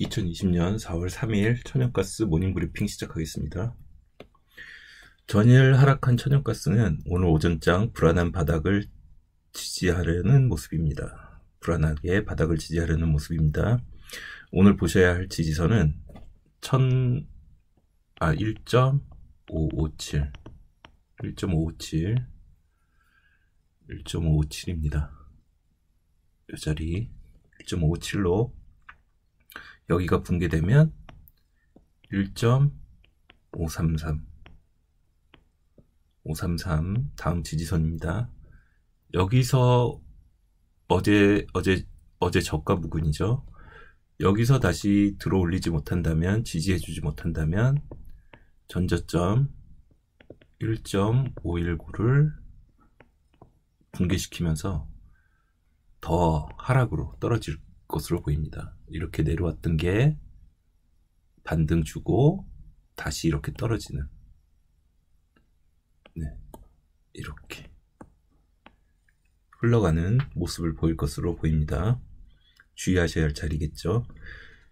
2020년 4월 3일 천연가스 모닝브리핑 시작하겠습니다. 전일 하락한 천연가스는 오늘 오전장 불안한 바닥을 지지하려는 모습입니다. 불안하게 바닥을 지지하려는 모습입니다. 오늘 보셔야 할 지지선은 1.557입니다. 이 자리 1.557로 여기가 붕괴되면 1.533 다음 지지선입니다. 여기서 어제 저가 부근이죠. 여기서 다시 들어올리지 못한다면, 지지해주지 못한다면 전저점 1.519를 붕괴시키면서 더 하락으로 떨어질 것으로 보입니다. 이렇게 내려왔던 게 반등 주고 다시 이렇게 떨어지는, 이렇게 흘러가는 모습을 보일 것으로 보입니다. 주의하셔야 할 자리겠죠.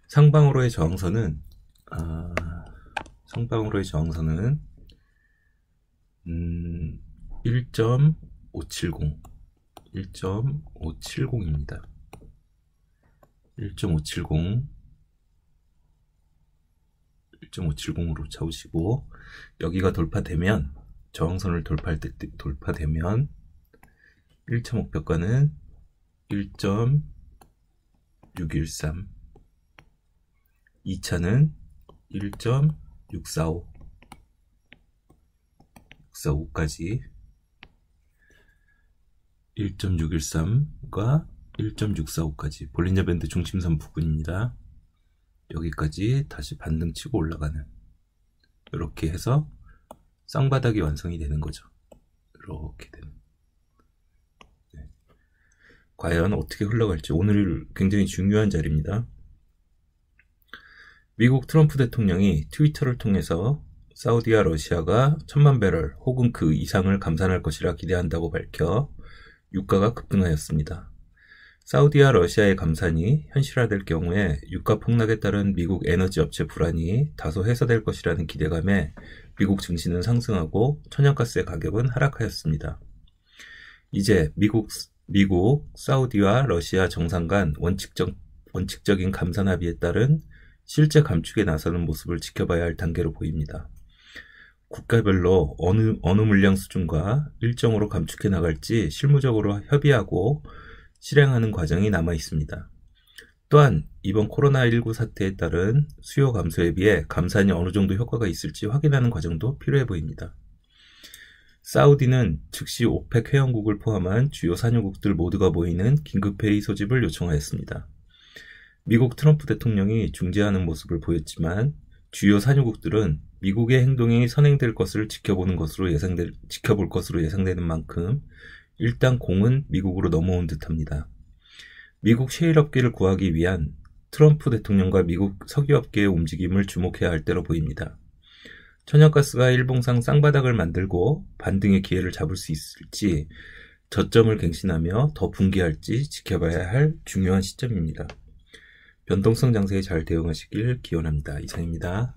상방으로의 저항선은 상방으로의 저항선은 1.570입니다. 1.570으로 잡으시고, 여기가 돌파되면, 저항선을 돌파할 때 돌파되면 1차 목표가는 1.613, 2차는 1.645까지 1.613과 1.645까지 볼린저 밴드 중심선 부근입니다. 여기까지 다시 반등 치고 올라가는, 이렇게 해서 쌍바닥이 완성이 되는 거죠. 이렇게 되는. 과연 어떻게 흘러갈지, 오늘 굉장히 중요한 자리입니다. 미국 트럼프 대통령이 트위터를 통해서 사우디와 러시아가 1000만 배럴 혹은 그 이상을 감산할 것이라 기대한다고 밝혀 유가가 급등하였습니다. 사우디와 러시아의 감산이 현실화될 경우에 유가 폭락에 따른 미국 에너지 업체 불안이 다소 해소될 것이라는 기대감에 미국 증시는 상승하고 천연가스의 가격은 하락하였습니다. 이제 미국 사우디와 러시아 정상 간 원칙적인 감산 합의에 따른 실제 감축에 나서는 모습을 지켜봐야 할 단계로 보입니다. 국가별로 어느 물량 수준과 일정으로 감축해 나갈지 실무적으로 협의하고 실행하는 과정이 남아 있습니다. 또한 이번 코로나19 사태에 따른 수요 감소에 비해 감산이 어느 정도 효과가 있을지 확인하는 과정도 필요해 보입니다. 사우디는 즉시 오펙 회원국을 포함한 주요 산유국들 모두가 모이는 긴급회의 소집을 요청하였습니다. 미국 트럼프 대통령이 중재하는 모습을 보였지만 주요 산유국들은 미국의 행동이 선행될 것을 지켜볼 것으로 예상되는 만큼 일단 공은 미국으로 넘어온 듯합니다. 미국 셰일업계를 구하기 위한 트럼프 대통령과 미국 석유업계의 움직임을 주목해야 할 때로 보입니다. 천연가스가 일봉상 쌍바닥을 만들고 반등의 기회를 잡을 수 있을지, 저점을 갱신하며 더 붕괴할지 지켜봐야 할 중요한 시점입니다. 변동성 장세에 잘 대응하시길 기원합니다. 이상입니다.